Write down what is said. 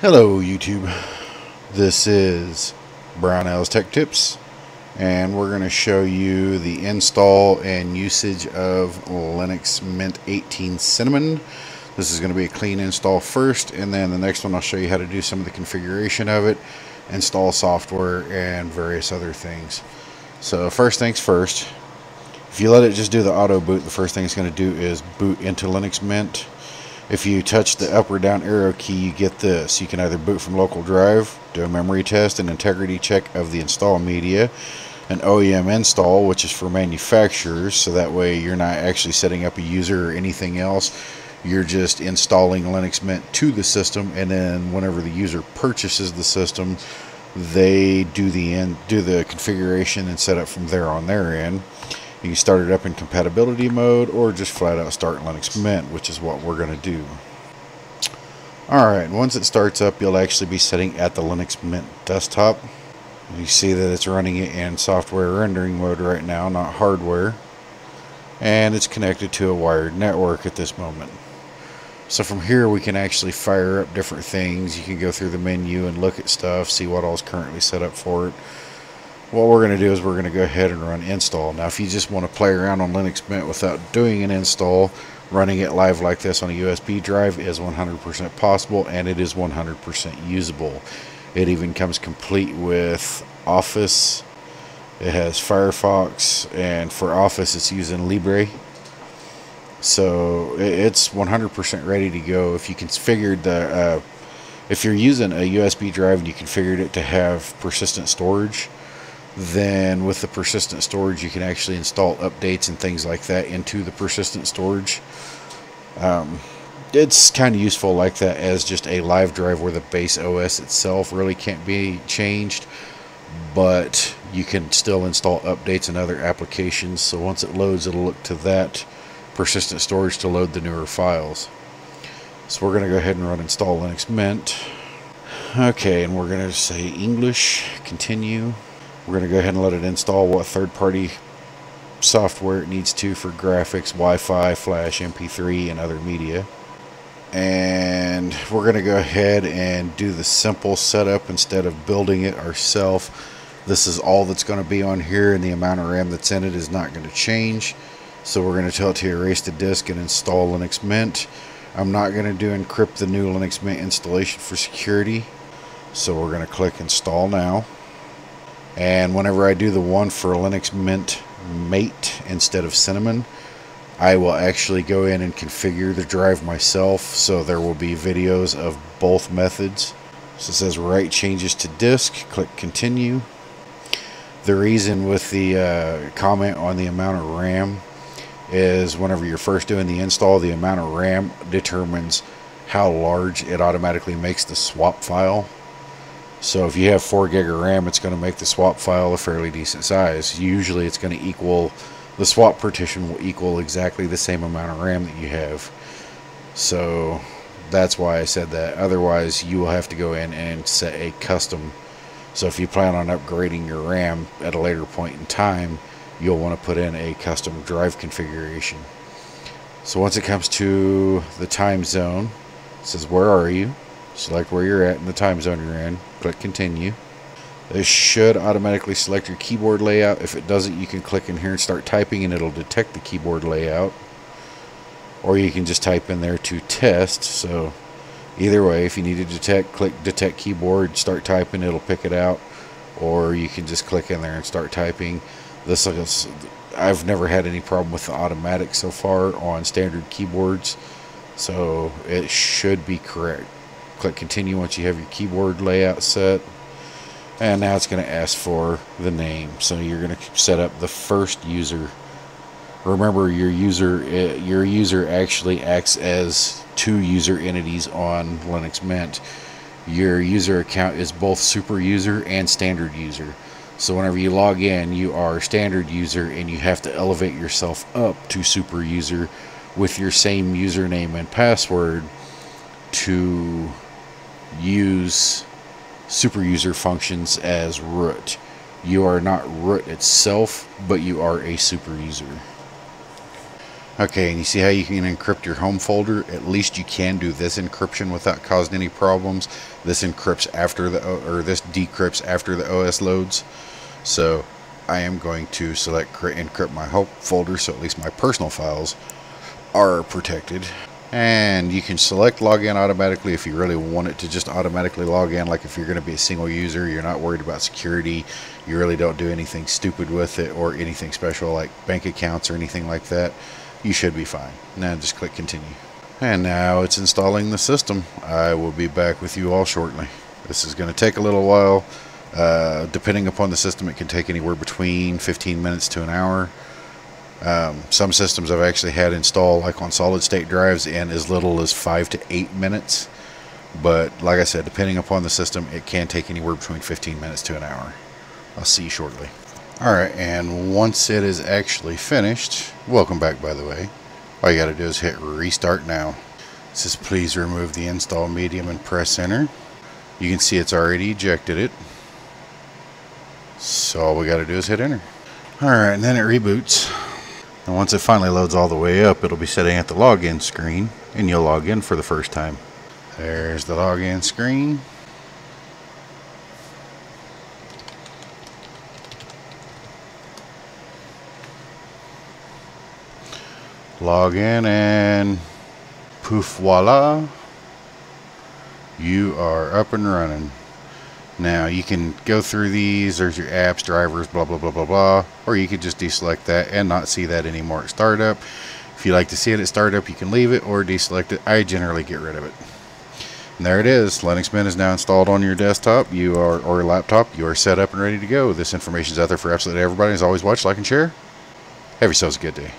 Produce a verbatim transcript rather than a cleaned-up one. Hello YouTube, this is Brownell's Tech Tips and we're going to show you the install and usage of Linux Mint eighteen Cinnamon. This is going to be a clean install first, and then the next one I'll show you how to do some of the configuration of it, install software and various other things. So first things first, if you let it just do the auto boot, the first thing it's going to do is boot into Linux Mint. If you touch the up or down arrow key, you get this. You can either boot from local drive, do a memory test, an integrity check of the install media, an O E M install, which is for manufacturers, so that way you're not actually setting up a user or anything else. You're just installing Linux Mint to the system, and then whenever the user purchases the system, they do the in, do the configuration and set up from there on their end. You can start it up in compatibility mode or just flat out start Linux Mint, which is what we're going to do. Alright, once it starts up, you'll actually be sitting at the Linux Mint desktop. You see that it's running it in software rendering mode right now, not hardware. And it's connected to a wired network at this moment. So from here we can actually fire up different things. You can go through the menu and look at stuff, see what all is currently set up for it. What we're going to do is we're going to go ahead and run install. Now if you just want to play around on Linux Mint without doing an install, running it live like this on a U S B drive is one hundred percent possible, and it is one hundred percent usable. It even comes complete with Office. It has Firefox, and for Office it's using Libre. So it's one hundred percent ready to go. If you configured the, uh, if you're using a U S B drive and you configured it to have persistent storage, then with the persistent storage you can actually install updates and things like that into the persistent storage. Um, it's kind of useful like that as just a live drive where the base O S itself really can't be changed, but you can still install updates and other applications. So once it loads, it'll look to that persistent storage to load the newer files. So we're going to go ahead and run install Linux Mint. Okay, and we're going to say English, continue. We're going to go ahead and let it install what third-party software it needs to for graphics, Wi-Fi, Flash, M P three, and other media. And we're going to go ahead and do the simple setup instead of building it ourselves. This is all that's going to be on here, and the amount of RAM that's in it is not going to change. So we're going to tell it to erase the disk and install Linux Mint. I'm not going to do encrypt the new Linux Mint installation for security. So we're going to click install now. And whenever I do the one for Linux Mint Mate instead of Cinnamon, I will actually go in and configure the drive myself, so there will be videos of both methods. So it says write changes to disk, click continue. The reason with the uh, comment on the amount of RAM is whenever you're first doing the install, the amount of RAM determines how large it automatically makes the swap file. So if you have four gig of RAM, it's going to make the swap file a fairly decent size. Usually it's going to equal, the swap partition will equal exactly the same amount of RAM that you have. So that's why I said that. Otherwise, you will have to go in and set a custom. So if you plan on upgrading your RAM at a later point in time, you'll want to put in a custom drive configuration. So once it comes to the time zone, it says, where are you? Select where you're at in the time zone you're in. Click continue. This should automatically select your keyboard layout. If it doesn't, you can click in here and start typing and it'll detect the keyboard layout. Or you can just type in there to test. So either way, if you need to detect, click detect keyboard, start typing, it'll pick it out. Or you can just click in there and start typing. This is, I've never had any problem with the automatic so far on standard keyboards. So it should be correct. Click continue once you have your keyboard layout set, and now it's going to ask for the name. So you're going to set up the first user. Remember, your user your user actually acts as two user entities on Linux Mint. Your user account is both super user and standard user. So whenever you log in, you are standard user, and you have to elevate yourself up to super user with your same username and password to use super user functions as root. You are not root itself, but you are a super user. Okay, and you see how you can encrypt your home folder? At least you can do this encryption without causing any problems. This encrypts after the, or this decrypts after the O S loads. So I am going to select encrypt my home folder, so at least my personal files are protected. And you can select login automatically if you really want it to just automatically log in. Like if you're going to be a single user, you're not worried about security, you really don't do anything stupid with it or anything special like bank accounts or anything like that, you should be fine. Now just click continue. And now it's installing the system. I will be back with you all shortly. This is going to take a little while. Uh, depending upon the system, it can take anywhere between fifteen minutes to an hour. Um, some systems I've actually had install, like on solid state drives, in as little as five to eight minutes, but like I said, depending upon the system, it can take anywhere between fifteen minutes to an hour. I'll see you shortly. Alright, and once it is actually finished, welcome back by the way, all you gotta do is hit restart now. It says please remove the install medium and press enter. You can see it's already ejected it, so all we gotta do is hit enter. Alright, and then it reboots. And once it finally loads all the way up, it'll be sitting at the login screen, and you'll log in for the first time. There's the login screen. Log in, and poof, voila, you are up and running. Now you can go through these, there's your apps, drivers, blah, blah, blah, blah, blah, or you could just deselect that and not see that anymore at startup. If you like to see it at startup, you can leave it or deselect it. I generally get rid of it. And there it is. Linux Mint is now installed on your desktop you are, or laptop. You are set up and ready to go. This information is out there for absolutely everybody. As always, watch, like, and share. Have yourselves a good day.